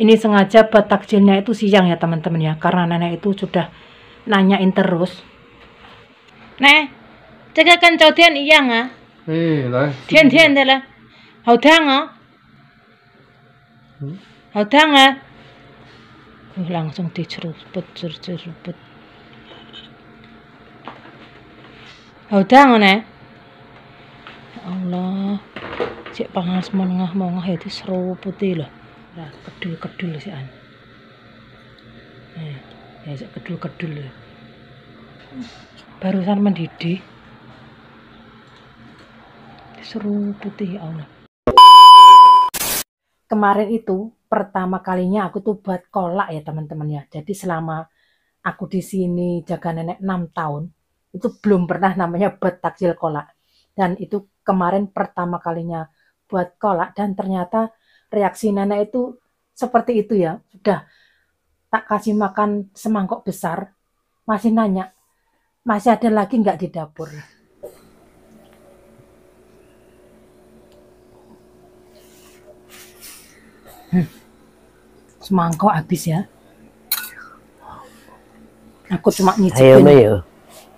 Ini sengaja buat takjilnya itu siang ya teman-teman ya, karena nenek itu sudah nanyain terus. Nek, jaga kan codian iya nggak? Lah. Tian-tian deh lah. Hau tang oh. Hau tang ah. Langsung diceruput, ceruput. Hau tang oh nek. Allah, cek panas mongah ya diseruputih lah. Kedul-kedul sih an, ya kedul-kedul. Barusan mendidih, seru putih Allah. Kemarin itu pertama kalinya aku tuh buat kolak ya teman-teman ya. Jadi selama aku di sini jaga nenek 6 tahun, itu belum pernah namanya buat takjil kolak. Dan itu kemarin pertama kalinya buat kolak dan ternyata reaksi nenek itu seperti itu ya. Sudah tak kasih makan semangkok besar, masih nanya, masih ada lagi nggak di dapur? Semangkok habis ya. Aku cuma nyicipin. Ayo meo.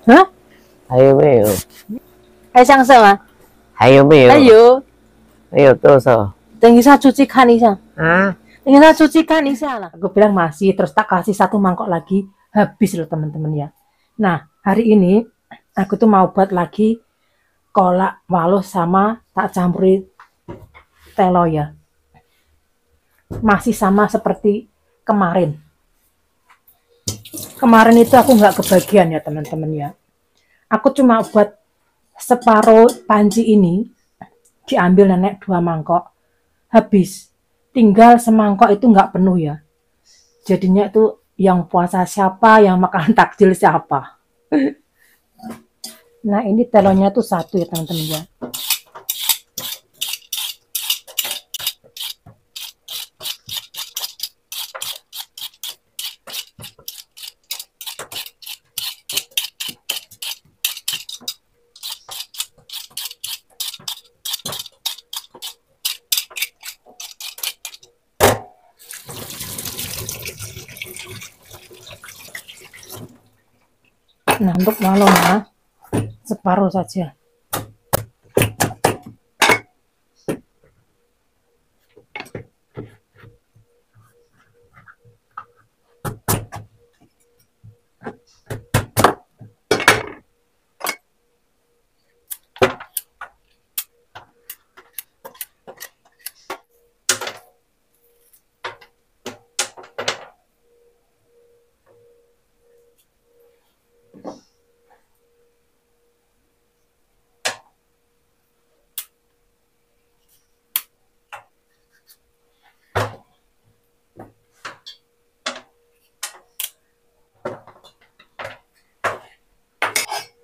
Hah? Ayo meo. Ayo sang sama. Ayo meo. Ayo. Ayo terus so. Tengisa cucikan Isa lah. Aku bilang masih, terus tak kasih satu mangkok lagi, habis loh teman-teman ya. Nah hari ini aku tuh mau buat lagi kolak waluh sama tak campuri telo ya. Masih sama seperti kemarin. Kemarin itu aku nggak kebagian ya teman-teman ya. Aku cuma buat separuh panci ini diambil nenek 2 mangkok. Habis, tinggal semangkok itu nggak penuh ya. Jadinya itu yang puasa siapa, yang makan takjil siapa. Nah ini telonya tuh 1 ya teman-teman ya. Nah untuk waluhnya separuh saja.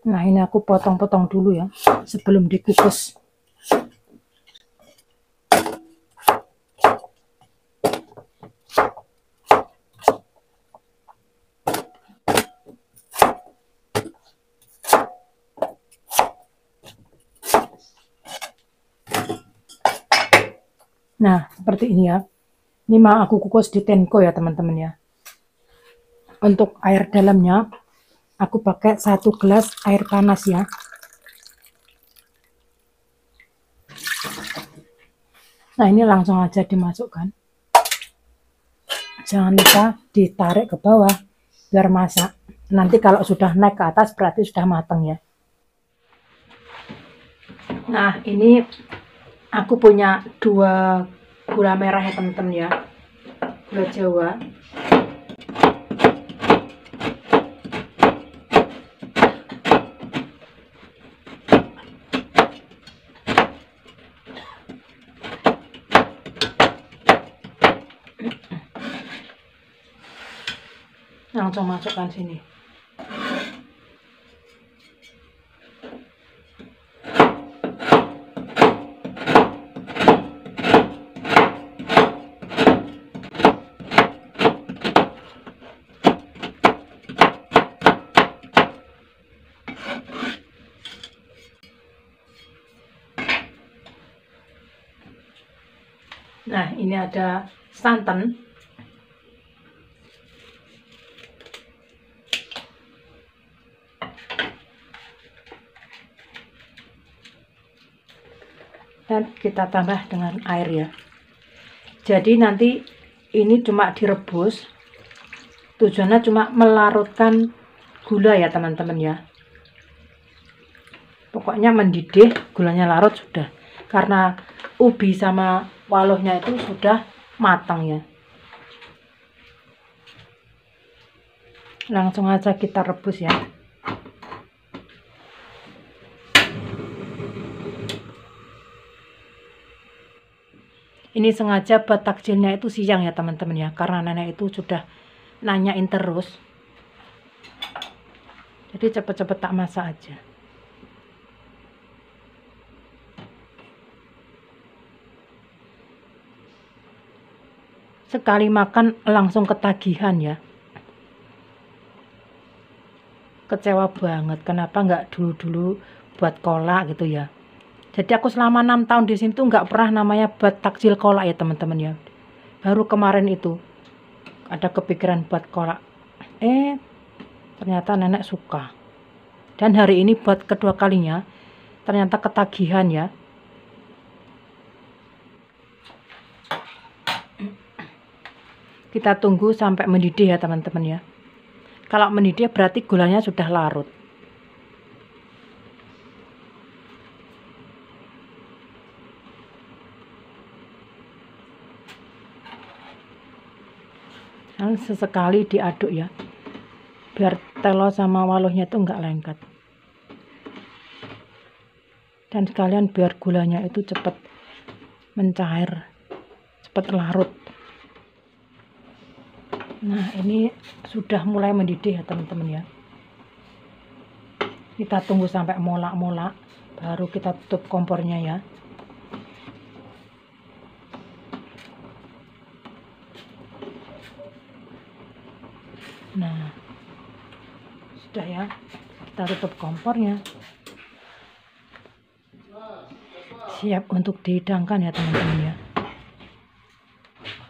Nah ini aku potong-potong dulu ya, sebelum dikukus. Nah seperti ini ya. Ini mau aku kukus di tengko ya teman-teman ya. Untuk air dalamnya aku pakai 1 gelas air panas ya. Nah ini langsung aja dimasukkan. Jangan lupa ditarik ke bawah biar masak. Nanti kalau sudah naik ke atas berarti sudah matang ya. Nah ini aku punya 2 gula merah ya teman-teman ya. Gula Jawa. Langsung masukkan sini. Nah, ini ada santan. dan kita tambah dengan air ya. Jadi nanti ini cuma direbus, tujuannya cuma melarutkan gula ya teman-teman ya. Pokoknya mendidih, gulanya larut sudah, karena ubi sama waluhnya itu sudah matang ya. Langsung aja kita rebus ya. Ini sengaja buat takjilnya itu siang ya teman-teman ya, karena nenek itu sudah nanyain terus. Jadi cepet-cepet tak masak aja. Sekali makan langsung ketagihan ya. Kecewa banget kenapa nggak dulu-dulu buat kolak gitu ya. Jadi aku selama 6 tahun di sini tuh nggak pernah namanya buat takjil kolak ya teman-teman ya. Baru kemarin itu ada kepikiran buat kolak. Ternyata nenek suka. Dan hari ini buat kedua kalinya ternyata ketagihan ya. Kita tunggu sampai mendidih ya teman-teman ya. Kalau mendidih berarti gulanya sudah larut. Sesekali diaduk ya, biar telo sama waluhnya itu enggak lengket, dan sekalian biar gulanya itu cepat mencair, cepat larut. Nah ini sudah mulai mendidih ya teman-teman ya. Kita tunggu sampai molak-molak, baru kita tutup kompornya ya. Nah, sudah ya, kita tutup kompornya. Siap untuk dihidangkan ya teman-teman ya.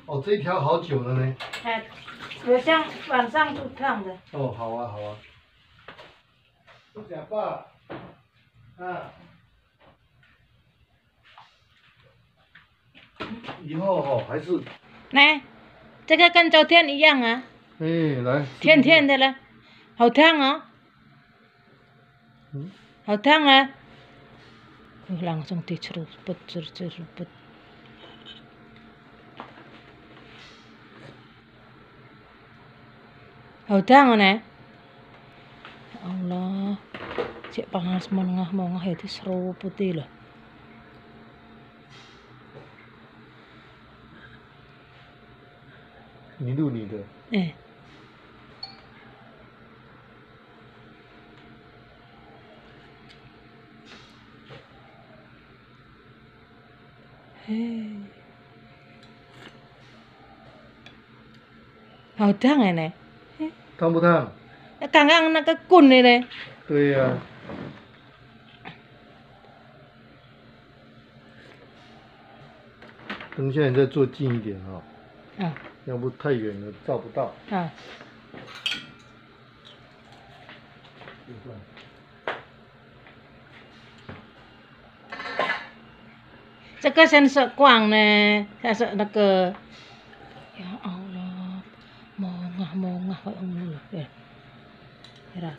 Oh, ini sudah lama sekali. Oh, baik. 来，甜甜的了，好烫哦，好烫啊！Langsung diceruput. Hau tang ne? Allah, cek panas mengah-mengah itu seru putih lah. Ini dulu nih deh. Hao tang ya nih? Tang bu tang? Kangang na ke kun nih deh. Tuh ya. Tunggu saya再坐近一点啊。啊。要不太远了照不到。啊。这个伸缩广呢，它是那个。Ya Allah, mongah-mongah kayak ngono lho. Ya,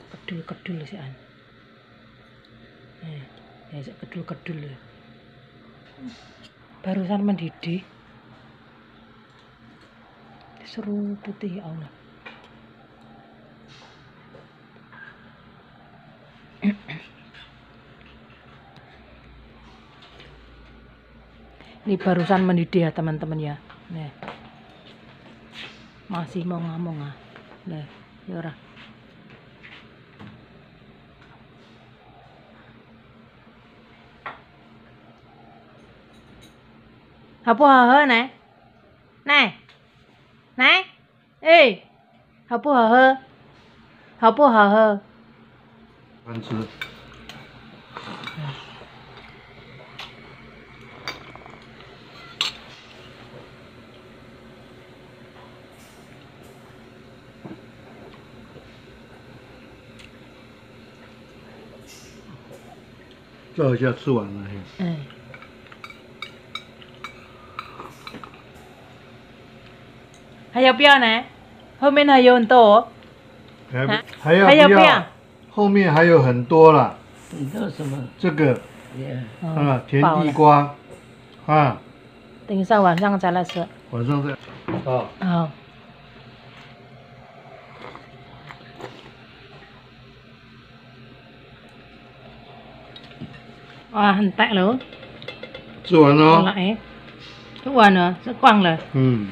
kedul-kedul sih an. Ya, kedul-kedul. Barusan mendidih. Seru putih Allah. Ini barusan mendidih ya teman-teman ya. Nih. Masih mau ngomong ah. Nih, ya. Apa heeh nih? Nih. Này, ê, hấp bù hở hơ, hấp bù hở hơ. Ăn chứ. Chờ一下吃完了。还要不要呢？后面还有很多哦。还要不要？后面还有很多啦。你做什么？这个，啊，甜地瓜，啊。等一下晚上再来吃。晚上再。好。好。哇，很大喽。吃完了。来，吃完了，吃光了。嗯。